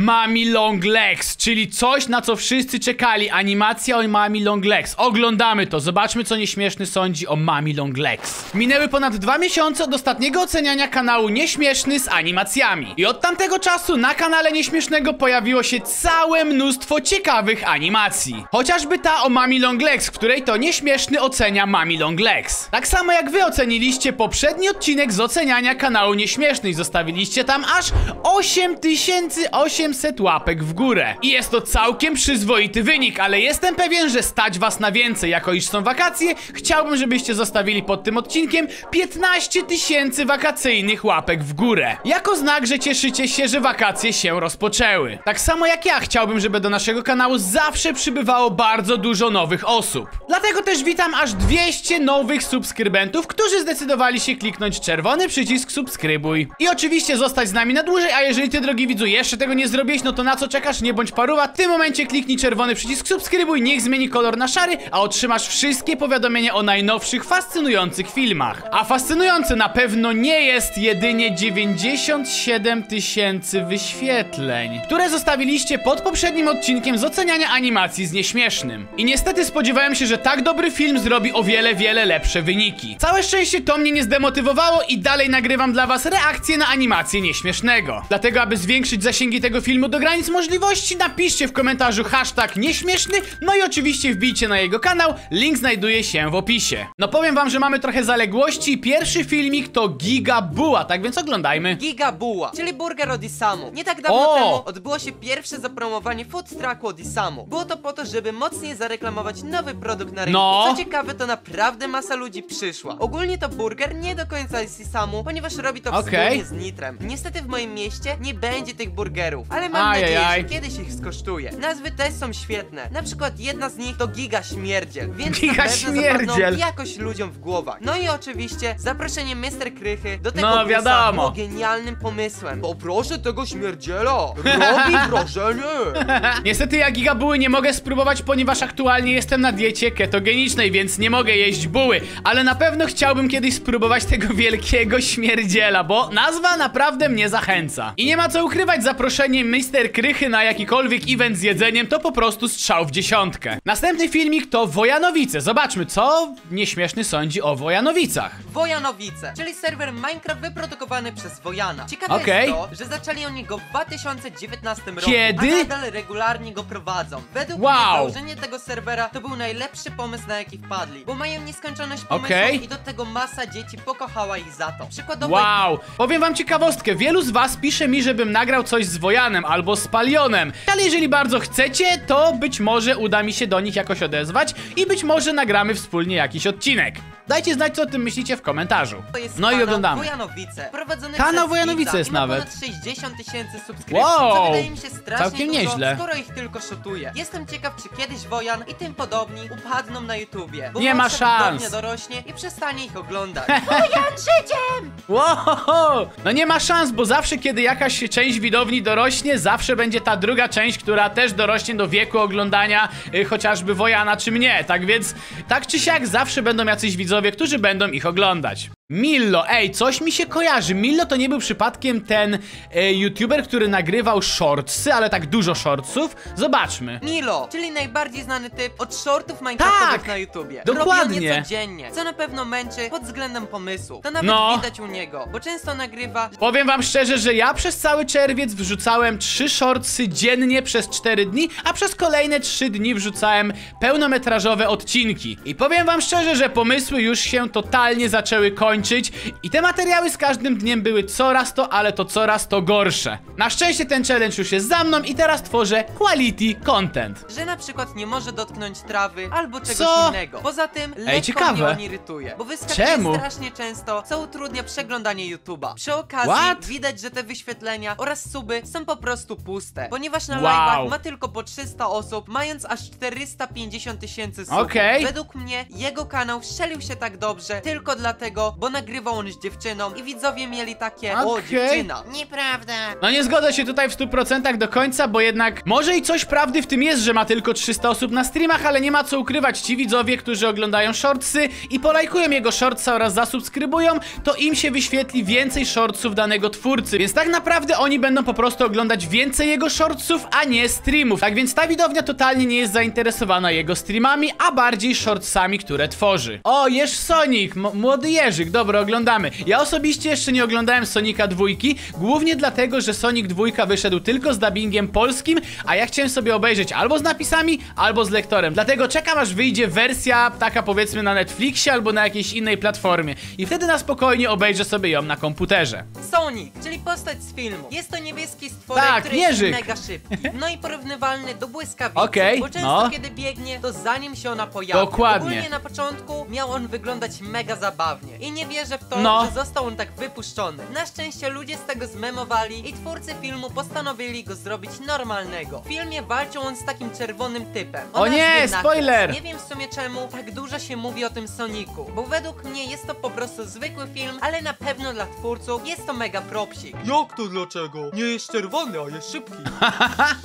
Mommy Long Legs, czyli coś, na co wszyscy czekali. Animacja o Mommy Long Legs. Oglądamy to, zobaczmy, co Nieśmieszny sądzi o Mommy Long Legs. Minęły ponad 2 miesiące od ostatniego oceniania kanału Nieśmieszny z animacjami. I od tamtego czasu na kanale Nieśmiesznego pojawiło się całe mnóstwo ciekawych animacji. Chociażby ta o Mommy Long Legs, w której to Nieśmieszny ocenia Mommy Long Legs. Tak samo jak wy oceniliście poprzedni odcinek z oceniania kanału Nieśmieszny i zostawiliście tam aż 800 łapek w górę. I jest to całkiem przyzwoity wynik, ale jestem pewien, że stać was na więcej. Jako iż są wakacje, chciałbym, żebyście zostawili pod tym odcinkiem 15 000 wakacyjnych łapek w górę. Jako znak, że cieszycie się, że wakacje się rozpoczęły. Tak samo jak ja chciałbym, żeby do naszego kanału zawsze przybywało bardzo dużo nowych osób. Dlatego też witam aż 200 nowych subskrybentów, którzy zdecydowali się kliknąć czerwony przycisk subskrybuj. I oczywiście zostać z nami na dłużej, a jeżeli ty, drogi widzu, jeszcze tego nie zrobiłeś, no to na co czekasz? Nie bądź paruwa, w tym momencie kliknij czerwony przycisk subskrybuj, niech zmieni kolor na szary, a otrzymasz wszystkie powiadomienia o najnowszych, fascynujących filmach. A fascynujące na pewno nie jest jedynie 97 000 wyświetleń, które zostawiliście pod poprzednim odcinkiem z oceniania animacji z Nieśmiesznym. I niestety spodziewałem się, że tak dobry film zrobi o wiele, wiele lepsze wyniki. Całe szczęście to mnie nie zdemotywowało i dalej nagrywam dla was reakcje na animację Nieśmiesznego. Dlatego, aby zwiększyć zasięgi tego filmu do granic możliwości, napiszcie w komentarzu hashtag nieśmieszny, no i oczywiście wbijcie na jego kanał, link znajduje się w opisie. No powiem wam, że mamy trochę zaległości. Pierwszy filmik to Giga Buła, tak więc oglądajmy. Giga Buła, czyli burger od Isamu. Nie tak dawno temu odbyło się pierwsze zapromowanie food trucku od Isamu. Było to po to, żeby mocniej zareklamować nowy produkt na rynku. Co ciekawe, to naprawdę masa ludzi przyszła. Ogólnie to burger nie do końca jest Isamu, ponieważ robi to wspólnie z Nitrem. Niestety w moim mieście nie będzie tych burgerów, ale mam nadzieję, że kiedyś ich skosztuję. Nazwy też są świetne. Na przykład jedna z nich to Giga Śmierdziel, więc na pewno zapadną jakoś ludziom w głowach. No i oczywiście zaproszenie Mr. Krychy do tego było genialnym pomysłem. Poproszę tego śmierdziela, robi wrażenie. Niestety ja Giga Buły nie mogę spróbować, ponieważ aktualnie jestem na diecie ketogenicznej, więc nie mogę jeść buły, ale na pewno chciałbym kiedyś spróbować tego wielkiego śmierdziela, bo nazwa naprawdę mnie zachęca. I nie ma co ukrywać, zaproszenie Mr. Krychy na jakikolwiek event z jedzeniem to po prostu strzał w dziesiątkę. Następny filmik to Wojanowice. Zobaczmy, co Nieśmieszny sądzi o Wojanowicach. Wojanowice, czyli serwer Minecraft wyprodukowany przez Wojana. Ciekawe jest to, że zaczęli oni go w 2019 roku, a nadal regularnie go prowadzą. Według mnie założenie tego serwera to był najlepszy pomysł, na jaki wpadli, bo mają nieskończoność pomysłów i do tego masa dzieci pokochała ich za to. Przykładowo... Powiem wam ciekawostkę, wielu z was pisze mi, żebym nagrał coś z Wojanem albo z Palionem, ale jeżeli bardzo chcecie, to być może uda mi się do nich jakoś odezwać i być może nagramy wspólnie jakiś odcinek. Dajcie znać, co o tym myślicie w komentarzu. To jest no i oglądamy. Kanał Wojanowice jest nawet. Ponad 60 000 subskrypcji, co wydaje mi się strasznie dużo, skoro ich tylko szotuje. Jestem ciekaw, czy kiedyś Wojan i tym podobni upadną na YouTubie, bo nie ma szans. Dorośnie i przestanie ich oglądać. Wojan życiem! No nie ma szans, bo zawsze, kiedy jakaś część widowni dorośnie, zawsze będzie ta druga część, która też dorośnie do wieku oglądania chociażby Wojana czy mnie. Tak więc, tak czy siak, zawsze będą jacyś widzowie, którzy będą ich oglądać. Milo, ej, coś mi się kojarzy. Milo to nie był przypadkiem ten youtuber, który nagrywał shortsy, ale tak dużo shortsów? Zobaczmy. Milo, czyli najbardziej znany typ od shortów minecraftowych na YouTubie. Dokładnie. Robi codziennie, co na pewno męczy pod względem pomysłu. To nawet widać u niego, bo często nagrywa... Powiem wam szczerze, że ja przez cały czerwiec wrzucałem 3 shortsy dziennie przez 4 dni, a przez kolejne 3 dni wrzucałem pełnometrażowe odcinki. I powiem wam szczerze, że pomysły już się totalnie zaczęły kończyć. I te materiały z każdym dniem były coraz to gorsze. Na szczęście ten challenge już jest za mną i teraz tworzę quality content. Że na przykład nie może dotknąć trawy albo czegoś innego. Poza tym lekko mnie on irytuje, bo wyskakuje strasznie często, co utrudnia przeglądanie YouTube'a. Przy okazji widać, że te wyświetlenia oraz suby są po prostu puste, ponieważ na live'ach ma tylko po 300 osób, mając aż 450 000 subów. Według mnie jego kanał strzelił się tak dobrze tylko dlatego, bo bo nagrywał on z dziewczyną i widzowie mieli takie: o, dziewczyna. Nieprawda. No nie zgodzę się tutaj w 100% do końca, bo jednak może i coś prawdy w tym jest, że ma tylko 300 osób na streamach, ale nie ma co ukrywać, ci widzowie, którzy oglądają shortsy i polajkują jego shortsa oraz zasubskrybują, to im się wyświetli więcej shortsów danego twórcy, więc tak naprawdę oni będą po prostu oglądać więcej jego shortsów, a nie streamów. Tak więc ta widownia totalnie nie jest zainteresowana jego streamami, a bardziej shortsami, które tworzy. O, jest Sonic, młody Jerzyk, dobra, oglądamy. Ja osobiście jeszcze nie oglądałem Sonika 2, głównie dlatego, że Sonic 2 wyszedł tylko z dubbingiem polskim, a ja chciałem sobie obejrzeć albo z napisami, albo z lektorem. Dlatego czekam, aż wyjdzie wersja taka powiedzmy na Netflixie albo na jakiejś innej platformie i wtedy na spokojnie obejrzę sobie ją na komputerze. Sonic, czyli postać z filmu. Jest to niebieski stworek, tak, który jest mega szybki. No i porównywalny do błyskawicy, okay, bo często no, kiedy biegnie, to zanim się ona pojawi. Dokładnie. Ogólnie na początku miał on wyglądać mega zabawnie i nie wierzę w to, no, że został on tak wypuszczony. Na szczęście ludzie z tego zmemowali i twórcy filmu postanowili go zrobić normalnego. W filmie walczył on z takim czerwonym typem. O nie, spoiler! Nie wiem w sumie czemu tak dużo się mówi o tym Soniku, bo według mnie jest to po prostu zwykły film, ale na pewno dla twórców jest to mega propsik. Jak to dlaczego? Nie jest czerwony, a jest szybki.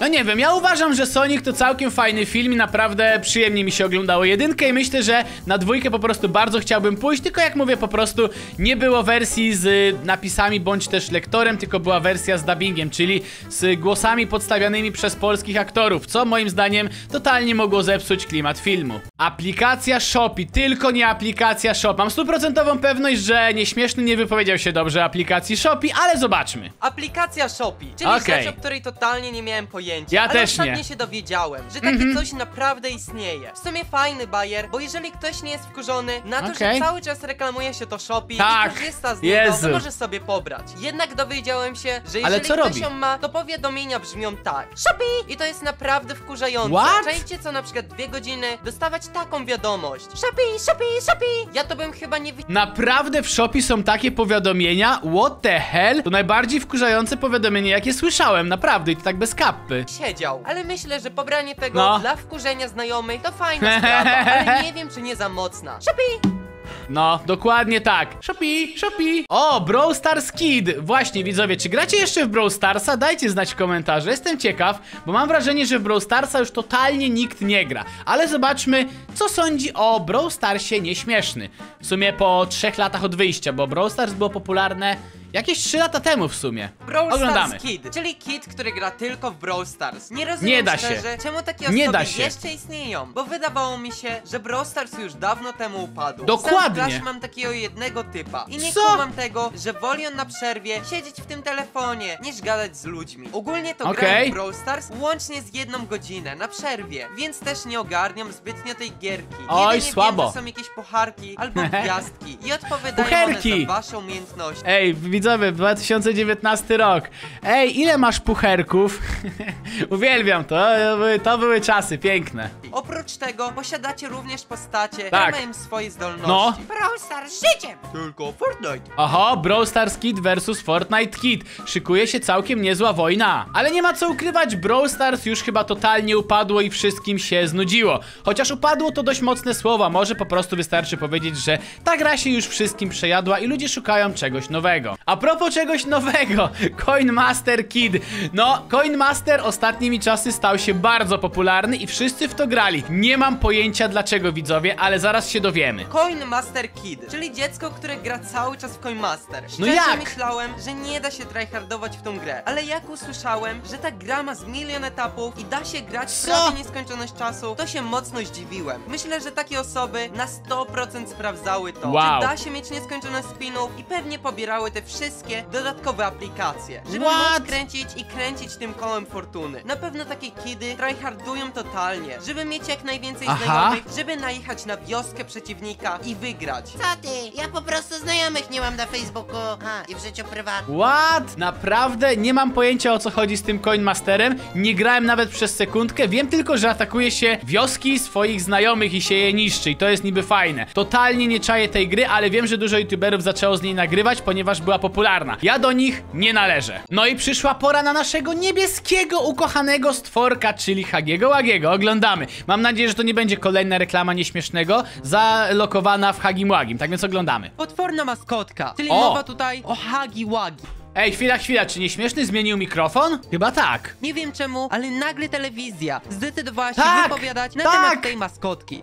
No nie wiem, ja uważam, że Sonic to całkiem fajny film i naprawdę przyjemnie mi się oglądało jedynkę i myślę, że na dwójkę po prostu bardzo chciałbym pójść, tylko jak mówię, po prostu nie było wersji z napisami bądź też lektorem, tylko była wersja z dubbingiem, czyli z głosami podstawianymi przez polskich aktorów, co moim zdaniem totalnie mogło zepsuć klimat filmu. Aplikacja Shopee, tylko nie aplikacja Shopee. Mam 100% pewność, że Nieśmieszny nie wypowiedział się dobrze o aplikacji Shopee, ale zobaczmy. Aplikacja Shopee, czyli rzecz, o której totalnie nie miałem pojęcia. Ja ale też nie się dowiedziałem, że takie coś naprawdę istnieje. W sumie fajny bajer, bo jeżeli ktoś nie jest wkurzony na to, że cały czas reklamuje się to Shopee i korzysta z niego, to może sobie pobrać. Jednak dowiedziałem się, że jeżeli ktoś ją ma, to powiadomienia brzmią tak: Shopee! I to jest naprawdę wkurzające. Czajcie co na przykład 2 godziny dostawać taką wiadomość: Shopee, Shopee, Shopee! Ja to bym chyba nie widział. Naprawdę w Shopee są takie powiadomienia? What the hell? To najbardziej wkurzające powiadomienie, jakie słyszałem, naprawdę, i to tak bez kappy. Siedział, ale myślę, że pobranie tego dla wkurzenia znajomych to fajna sprawa, ale nie wiem, czy nie za mocna. Shopee! No, dokładnie tak. Shopee, Shopee. O, Brawl Stars Kid. Właśnie, widzowie, czy gracie jeszcze w Brawl Starsa? Dajcie znać w komentarze, jestem ciekaw, bo mam wrażenie, że w Brawl Starsa już totalnie nikt nie gra. Ale zobaczmy, co sądzi o Brawl Starsie Nieśmieszny. W sumie po 3 latach od wyjścia, bo Brawl Stars było popularne jakieś 3 lata temu w sumie. Brawl Stars Kid, czyli kid, który gra tylko w Brawl Stars. Nie rozumiem szczerze, czemu takie osoby jeszcze istnieją, bo wydawało mi się, że Brawl Stars już dawno temu upadł. Dokładnie. Sam mam takiego jednego typa i nie kumam tego, że woli on na przerwie siedzieć w tym telefonie, niż gadać z ludźmi. Ogólnie to grają w Brawl Stars łącznie z 1 godzinę na przerwie, więc też nie ogarniam zbytnio tej gierki. Oj, słabo. Wiem, że są jakieś pucharki albo gwiazdki i odpowiadają one za wasze umiejętności. Ej, widzowie, 2019 rok. Ej, ile masz pucherków? Uwielbiam to. To były czasy piękne. Oprócz tego posiadacie również postacie, które mają swoje zdolności. No. Brawl Stars życiem! Tylko Fortnite. Aha, Brawl Stars Kid versus Fortnite Kid. Szykuje się całkiem niezła wojna. Ale nie ma co ukrywać, Brawl Stars już chyba totalnie upadło i wszystkim się znudziło. Chociaż upadło to dość mocne słowa. Może po prostu wystarczy powiedzieć, że ta gra się już wszystkim przejadła i ludzie szukają czegoś nowego. A propos czegoś nowego, Coin Master Kid. No, Coin Master ostatnimi czasy stał się bardzo popularny i wszyscy w to grali. Nie mam pojęcia dlaczego, widzowie, ale zaraz się dowiemy. Coin Master Kid, czyli dziecko, które gra cały czas w Coin Master. Szczerze myślałem, że nie da się tryhardować w tą grę, ale jak usłyszałem, że ta gra ma z 1 000 000 etapów i da się grać prawie nieskończoność czasu, to się mocno zdziwiłem. Myślę, że takie osoby na 100% sprawdzały to, czy da się mieć nieskończoność spinów i pewnie pobierały te wszystkie dodatkowe aplikacje, żeby móc kręcić i kręcić tym kołem fortuny. Na pewno takie kidy tryhardują totalnie, żeby mieć jak najwięcej znajomych, żeby najechać na wioskę przeciwnika i wygrać. Co ty? Ja po prostu znajomych nie mam na Facebooku, i w życiu prywatnym. What? Naprawdę? Nie mam pojęcia, o co chodzi z tym Coin Masterem. Nie grałem nawet przez sekundkę. Wiem tylko, że atakuje się wioski swoich znajomych i się je niszczy i to jest niby fajne. Totalnie nie czaję tej gry, ale wiem, że dużo youtuberów zaczęło z niej nagrywać, ponieważ była popularna. Ja do nich nie należę. No i przyszła pora na naszego niebieskiego ukochanego stworka, czyli Huggy'ego Wuggy'ego. Oglądamy. Mam nadzieję, że to nie będzie kolejna reklama Nieśmiesznego zalokowana w Huggy Wuggym. Tak więc oglądamy. Potworna maskotka, czyli mowa tutaj o Huggy Wuggy. Ej, chwila, chwila, czy Nieśmieszny zmienił mikrofon? Chyba tak. Nie wiem czemu, ale nagle telewizja zdecydowała się wypowiadać na temat tej maskotki.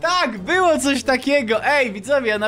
Tak, było coś takiego. Ej, widzowie,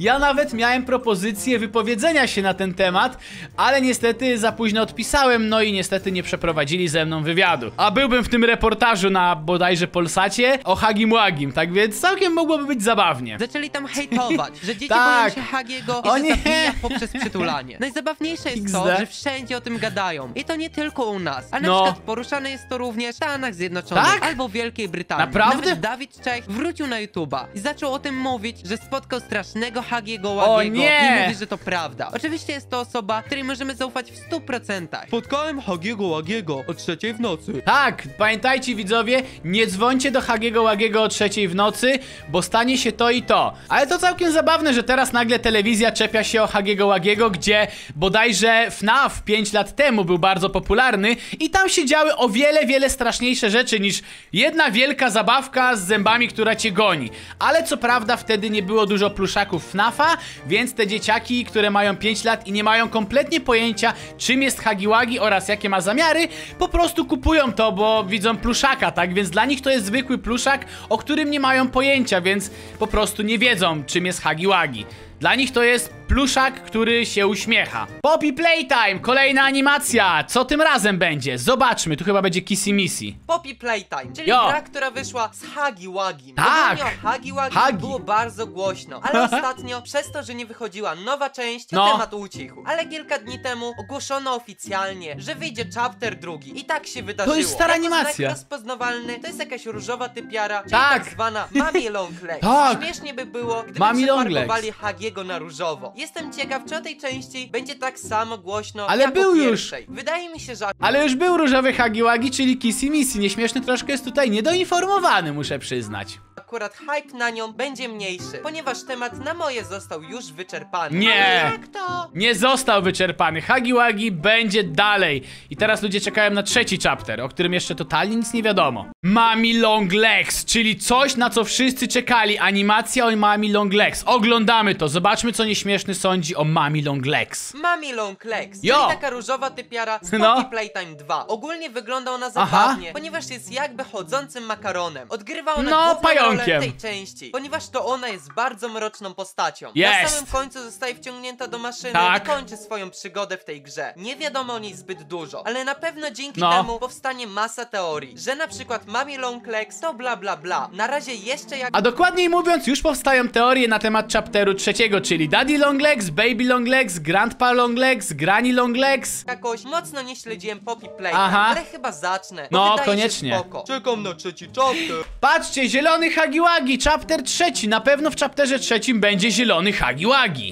ja nawet miałem propozycję wypowiedzenia się na ten temat, ale niestety za późno odpisałem, no i niestety nie przeprowadzili ze mną wywiadu. A byłbym w tym reportażu na bodajże Polsacie o Huggy Wuggym, tak więc całkiem mogłoby być zabawnie. Zaczęli tam hejtować, że dzieci boją się Huggiego i że zabija poprzez przytulanie. No i ważniejsze jest to, że wszędzie o tym gadają. I to nie tylko u nas, ale na przykład poruszane jest to również w Stanach Zjednoczonych albo Wielkiej Brytanii. Naprawdę? Nawet Dawid Czech wrócił na YouTube'a i zaczął o tym mówić, że spotkał strasznego Huggiego Wuggiego i mówi, że to prawda. Oczywiście jest to osoba, której możemy zaufać w 100%. Spotkałem Huggiego Wuggiego o 3 w nocy. Tak, pamiętajcie widzowie, nie dzwońcie do Huggiego Wuggiego o 3 w nocy, bo stanie się to i to. Ale to całkiem zabawne, że teraz nagle telewizja czepia się o Huggiego Wuggiego, gdzie bodajże FNAF 5 lat temu był bardzo popularny i tam się działy o wiele straszniejsze rzeczy niż jedna wielka zabawka z zębami, która cię goni. Ale co prawda wtedy nie było dużo pluszaków FNAF-a, więc te dzieciaki, które mają 5 lat i nie mają kompletnie pojęcia, czym jest Huggy Wuggy oraz jakie ma zamiary, po prostu kupują to, bo widzą pluszaka, tak? Więc dla nich to jest zwykły pluszak, o którym nie mają pojęcia, więc po prostu nie wiedzą, czym jest Huggy Wuggy. Dla nich to jest pluszak, który się uśmiecha. Poppy Playtime, kolejna animacja. Co tym razem będzie? Zobaczmy, tu chyba będzie Kissy Missy. Poppy Playtime, czyli gra, która wyszła z Huggy Wuggym. Tak! O Huggy Wuggym było bardzo głośno, ale ostatnio przez to, że nie wychodziła nowa część, temat ucichł. Ale kilka dni temu ogłoszono oficjalnie, że wyjdzie chapter 2 i tak się wydarzyło. To jest stara animacja. Rozpoznawalny, to jest jakaś różowa typiara, czyli tak zwana Mommy Long Legs. Śmiesznie by było, gdyby przeparkowali Huggiego na różowo. Jestem ciekaw, czy o tej części będzie tak samo głośno, ale jak był już. Wydaje mi się, że... Ale już był różowy Huggy Wuggy, czyli Kissy Missy. Nieśmieszny troszkę jest tutaj niedoinformowany, muszę przyznać. Akurat hype na nią będzie mniejszy, ponieważ temat na moje został już wyczerpany. Nie! Ale jak to? Nie został wyczerpany. Huggy Wuggy będzie dalej. I teraz ludzie czekają na 3. chapter, o którym jeszcze totalnie nic nie wiadomo. Mommy Long Legs, czyli coś, na co wszyscy czekali. Animacja o Mommy Long Legs. Oglądamy to, zobaczmy, co Nieśmieszny sądzi o Mommy Long Legs. Mommy Long Legs, czyli taka różowa typiara z Poppy Playtime 2. Ogólnie wygląda ona zabawnie, ponieważ jest jakby chodzącym makaronem. Odgrywa ona główną rolę tej części, ponieważ to ona jest bardzo mroczną postacią. Na samym końcu zostaje wciągnięta do maszyny i kończy swoją przygodę w tej grze. Nie wiadomo o niej zbyt dużo, ale na pewno dzięki temu powstanie masa teorii, że na przykład Mommy Long Legs to bla bla bla. Na razie jeszcze jak... A dokładniej mówiąc, już powstają teorie na temat chapteru 3, czyli Daddy Long Legs, Baby Long Legs, Grandpa Long Legs, Granny Long Legs. Jakoś mocno nie śledziłem Poppy Playtime, ale chyba zacznę. No, koniecznie. Czekam na 3. chapter. Patrzcie, zielony Huggy Wuggy, chapter 3. Na pewno w chapterze 3 będzie zielony Huggy Wuggy.